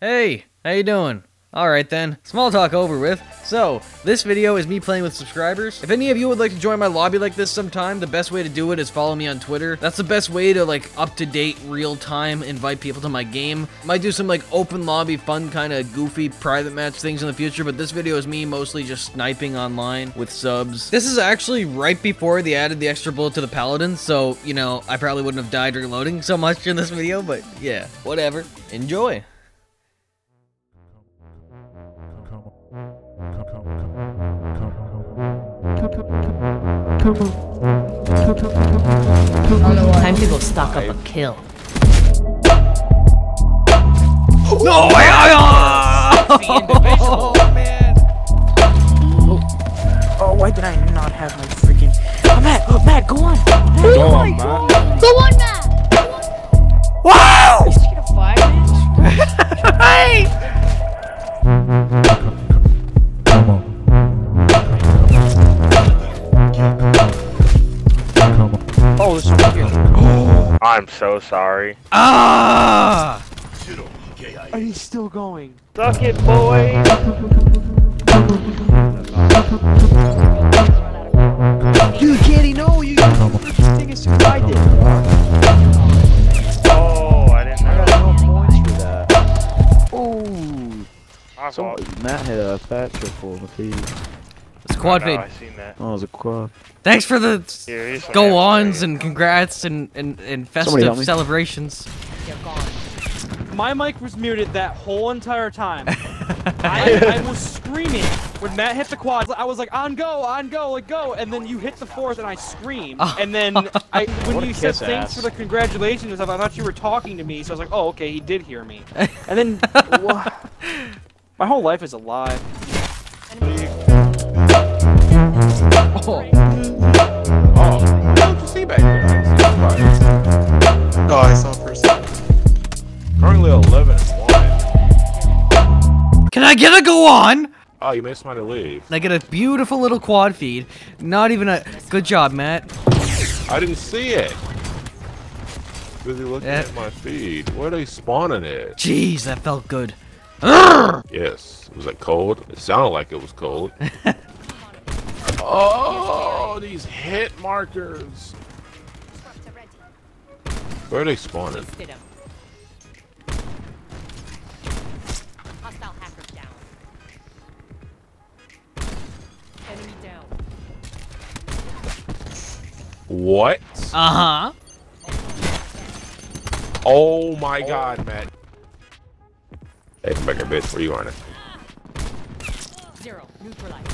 Hey, how you doing? Alright then, small talk over with. So, this video is me playing with subscribers. If any of you would like to join my lobby like this sometime, the best way to do it is follow me on Twitter. That's the best way to, like, up-to-date, real-time invite people to my game. Might do some, like, open lobby, fun, kind of goofy, private match things in the future, but this video is me mostly just sniping online with subs. This is actually right before they added the extra bullet to the Paladin, so, you know, I probably wouldn't have died reloading so much in this video, but, yeah, whatever. Enjoy! Time to go stock up a kill. No way! Oh, why did I not have my freaking... Oh, Matt! Oh, Matt, go on! Matt, go on, Matt! Go on, Matt! Go on. Wow! Is she gonna fire me? Hey! I'm so sorry. Ah! Are you still going? Suck it, boy! Dude, Candy, no! You think it's too tight. Oh, I didn't know. I got no points for that. Oh! Somebody, Matt had a fat triple on the feed. It's a quad fade. Oh, it was a quad. Thanks for the go-ons and congrats and festive celebrations. My mic was muted that whole entire time. I was screaming when Matt hit the quad. I was like, on go, and then you hit the fourth and I screamed. And then when you said thanks for the congratulations and stuff, I thought you were talking to me, so I was like, oh, okay, he did hear me. And then, my whole life is a lie. Oh, don't you see back there? Oh, I saw first. Currently 11 is wide. Can I get a go on? Oh, you made somebody leave. I get a beautiful little quad feed. Not even a good job, Matt. I didn't see it. Busy looking at my feed. Where are they spawning it? Jeez, that felt good. Yes. Was that cold? It sounded like it was cold. Oh, these hit markers! Where are they spawning? Hostile hacker down. Enemy down. What? Uh huh. Oh my God, Matt! Hey, come back here, bitch. Where you on it? Zero. Neutralized.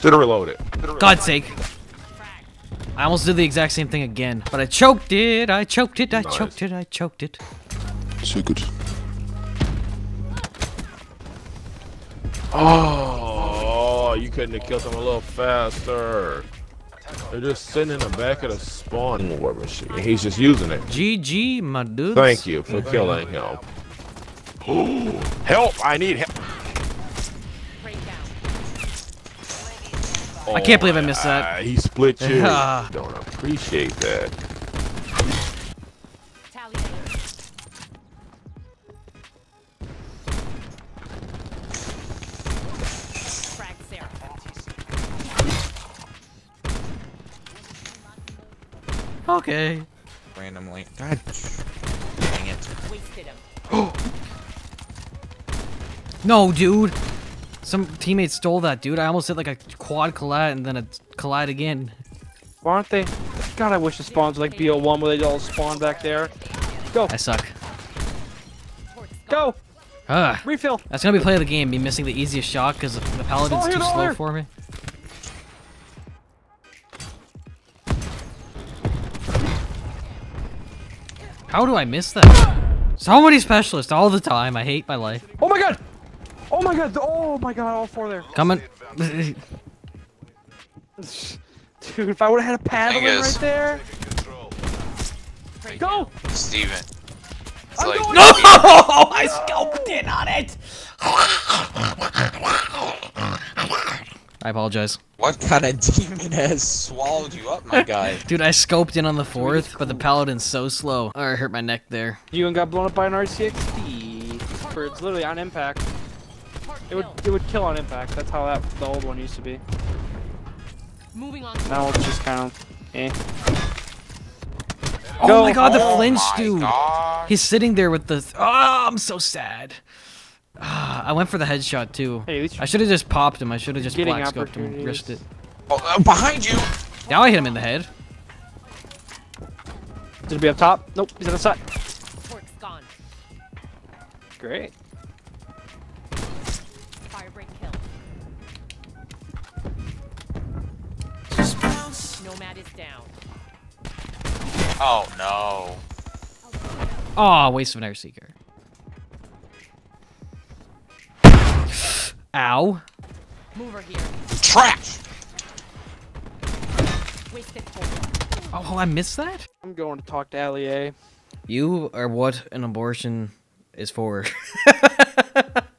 Should have reloaded. God's sake. I almost did the exact same thing again, but I choked it, I choked it. So good. Oh, you couldn't have killed them a little faster. They're just sitting in the back of the spawn war machine. He's just using it. GG, my dudes. Thank you for killing him. Ooh, help, I need help. I can't believe I missed that. He split you. Don't appreciate that. Okay. Randomly. God. Dang it. Wasted him. No, dude. Some teammates stole that, dude. I almost hit like a quad collide and then a collide again. Why aren't they? God, I wish the spawns were like BO1 where they all spawn back there. Go. I suck. Go. Refill. That's gonna be play of the game. Be missing the easiest shot because the Paladin's too slow for me. How do I miss that? So many specialists all the time. I hate my life. Oh my God. Oh my God! Oh my God! All four there. Coming. Dude, if I would have had a paddle right there. Go. Steven. It's like no! I scoped in on it. I apologize. What kind of demon has swallowed you up, my guy? Dude, I scoped in on the fourth, but the Paladin's so slow. Oh, I hurt my neck there. You got blown up by an RCXD. For it's literally on impact. It would kill on impact. That's how the old one used to be. Moving on. Now it's just kind of eh. Oh my god, the flinch, dude. God. He's sitting there with the. Oh, I'm so sad. I went for the headshot too. Hey, I should have just popped him. I should have just black scoped him and risked it. Oh, behind you! Now I hit him in the head. Did it be up top? Nope, he's on the side. Fork's gone. Great. Fire break kill. Nomad is down. Oh no. Oh, waste of an air seeker. Ow. Move over here. Trash! Oh, I missed that? I'm going to talk to Ali-A. You are what an abortion is for.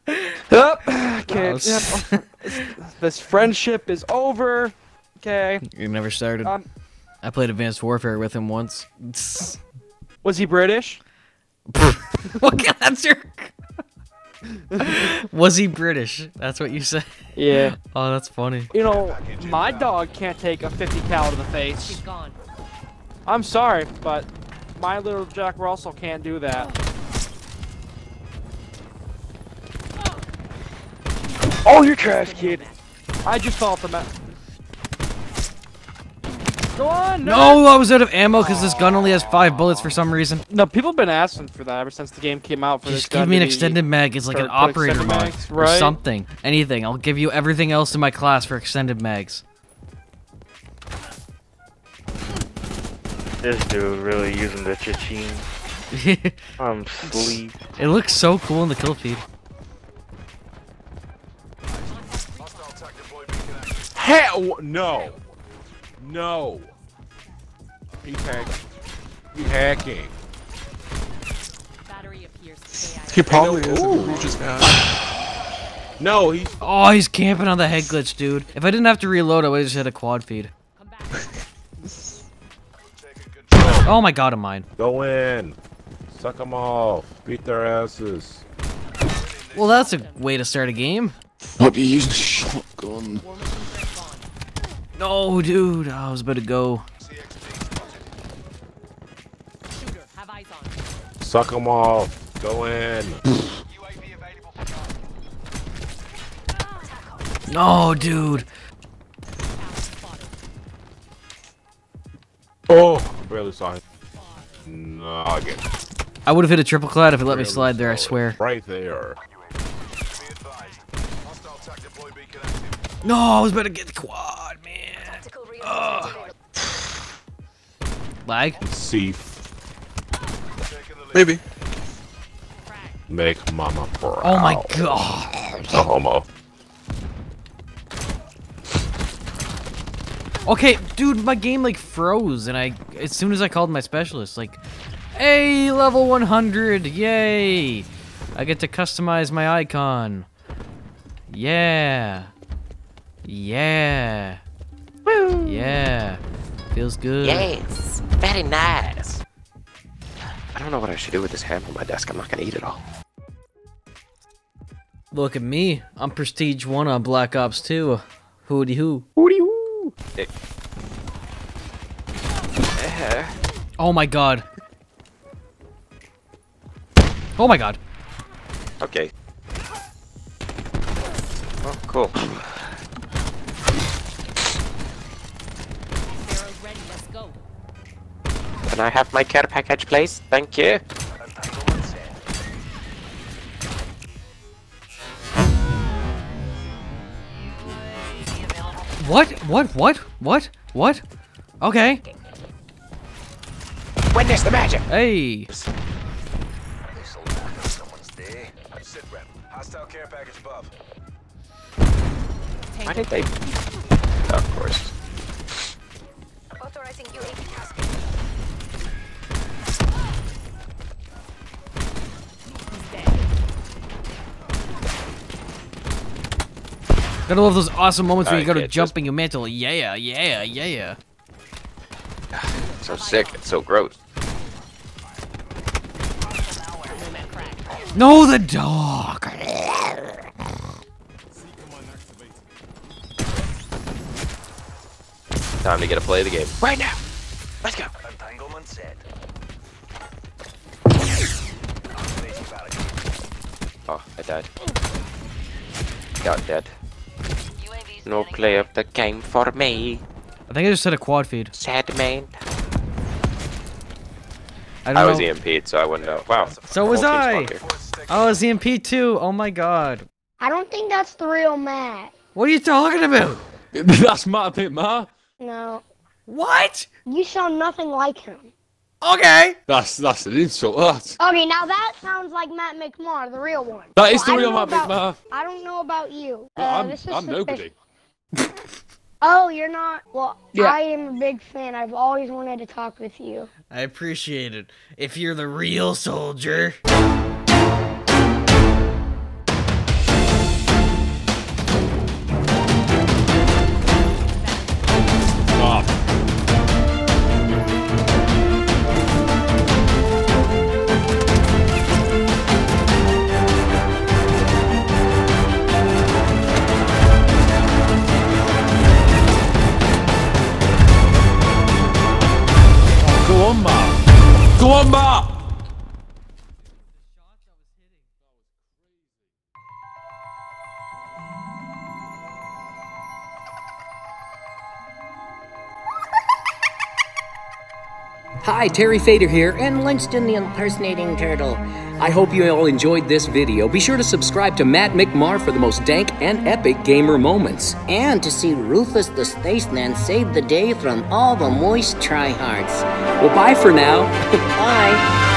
Oh, okay. Yep. This friendship is over. Okay. You never started. I played Advanced Warfare with him once. Was he British? What kind of answer? Was he British? That's what you said? Yeah. Oh, that's funny. You know, my dog can't take a 50 cal to the face. She's gone. I'm sorry, but my little Jack Russell can't do that. Oh, you're trash, kid. I just thought the map. Go on! No, I was out of ammo because this gun only has 5 bullets for some reason. No, people have been asking for that ever since the game came out. Just give me an extended mag. It's like an operator mag or something. Anything. I'll give you everything else in my class for extended mags. This dude really using the cha-ching. I'm sleep. It looks so cool in the kill feed. Hell no! No! He's hacking. He's hacking. Battery appears to he probably is just now. No, he's. Oh, he's camping on the head glitch, dude. If I didn't have to reload, I would have just had a quad feed. Come back. Oh my god, I'm mine. Go in. Suck them all. Beat their asses. Well, that's a way to start a game. I'll be using a shotgun. No, dude, oh, I was about to go. Shooter, have eyes on. Suck them all. Go in. No, dude. Oh, I barely saw him. No, I would have hit a triple cloud if it let me slide there, I swear. Right there. No, I was about to get the quad, man. Lag? See. Maybe. Make mama proud. Oh my god. The homo. Okay, dude, my game like froze, and I as soon as I called my specialist, like, hey, level 100, yay! I get to customize my icon. Yeah. Yeah. Woo. Yeah. Feels good. Yes. Very nice. I don't know what I should do with this ham on my desk. I'm not gonna eat it all. Look at me. I'm prestige 1 on Black Ops 2. Hooty hoo. Hooty hoo. Hey. Oh my god. Oh my god. Okay. Oh, cool. Can I have my care package, please? Thank you. What? What? What? What? What? Okay. Witness the magic. Hey. Why did they? Oh, of course. Authorizing UAV casket. Gotta love those awesome moments when you go to jump and you mantle. Yeah, yeah, yeah. So sick. It's so gross. No, the dog. Time to get a play of the game right now. Let's go. Entanglement set. Oh, I died. Got dead. No play of the game for me. I think I just said a quad feed. Sad man. I was EMP'd, so I wouldn't know. Wow. So was I. I was EMP'd too. Oh my god. I don't think that's the real Matt. What are you talking about? That's Matt McMahon. No. What? You sound nothing like him. Okay. That's an insult. That. Okay, now that sounds like Matt McMahon, the real one. That is the real Matt McMahon. I don't know about you. Well, I'm nobody. Oh, you're not? Well, yeah. I am a big fan. I've always wanted to talk with you. I appreciate it. If you're the real soldier. Hi, Terry Fator here, and Lynchton the impersonating turtle. I hope you all enjoyed this video. Be sure to subscribe to Matt McMahon for the most dank and epic gamer moments. And to see Rufus the Spaceman save the day from all the moist tryhards. Well, bye for now. Bye.